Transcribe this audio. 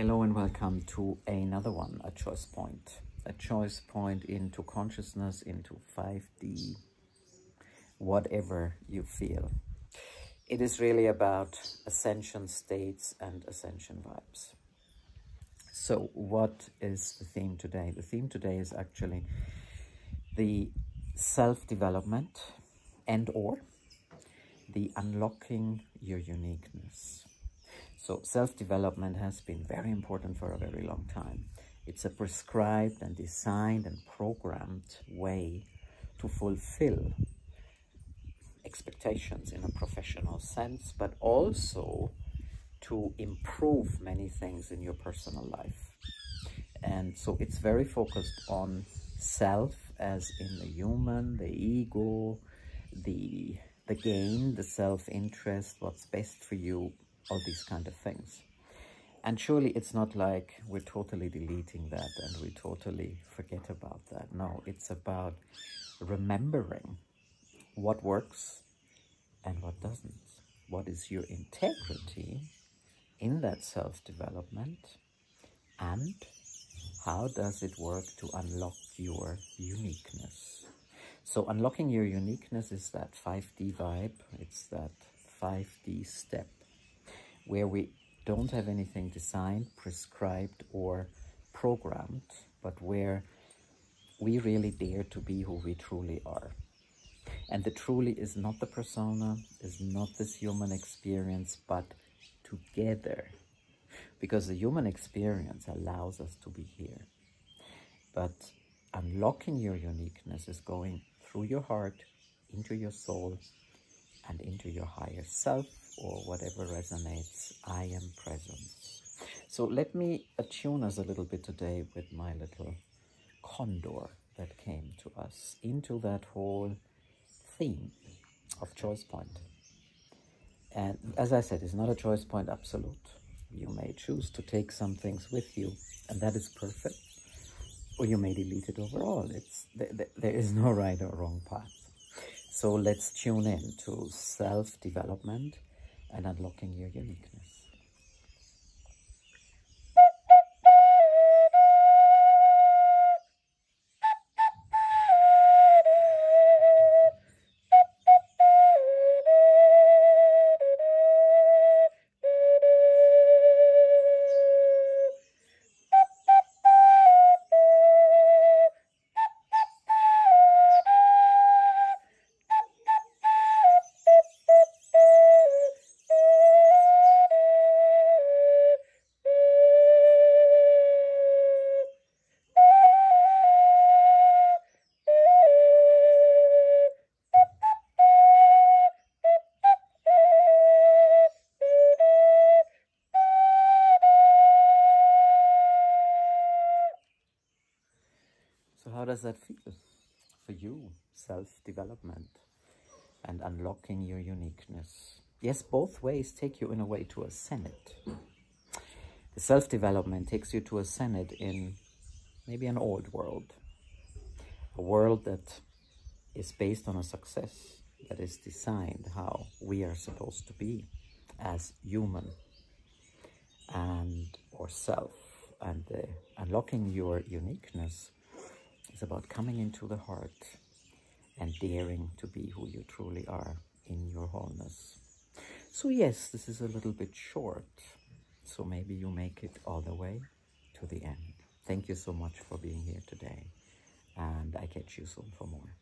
Hello and welcome to another one, a choice point into consciousness, into 5D, whatever you feel. It is really about ascension states and ascension vibes. So what is the theme today? The theme today is actually the self-development and or the unlocking your uniqueness. So self-development has been very important for a very long time. It's a prescribed and designed and programmed way to fulfill expectations in a professional sense, but also to improve many things in your personal life. And so it's very focused on self, as in the human, the ego, the gain, the self-interest, what's best for you, all these kind of things. And surely it's not like we're totally deleting that and we totally forget about that. No, it's about remembering what works and what doesn't. What is your integrity in that self-development, and how does it work to unlock your uniqueness? So unlocking your uniqueness is that 5D vibe. It's that 5D step, where we don't have anything designed, prescribed, or programmed, but where we really dare to be who we truly are. And the truly is not the persona, is not this human experience, but together. Because the human experience allows us to be here. But unlocking your uniqueness is going through your heart, into your soul, and into your higher self, or whatever resonates, I am presence. So let me attune us a little bit today with my little condor that came to us into that whole theme of ChoicePoint. And as I said, it's not a ChoicePoint absolute. You may choose to take some things with you, and that is perfect. Or you may delete it overall. There is no right or wrong path. So let's tune in to self-development and unlocking your uniqueness. How does that feel for you, self-development and unlocking your uniqueness? Yes, both ways take you in a way to ascend it. The self-development takes you to ascend it in maybe an old world, a world that is based on a success, that is designed how we are supposed to be as human and or self. And the unlocking your uniqueness, it's about coming into the heart and daring to be who you truly are in your wholeness. So yes, this is a little bit short, so maybe you make it all the way to the end. Thank you so much for being here today, and I catch you soon for more.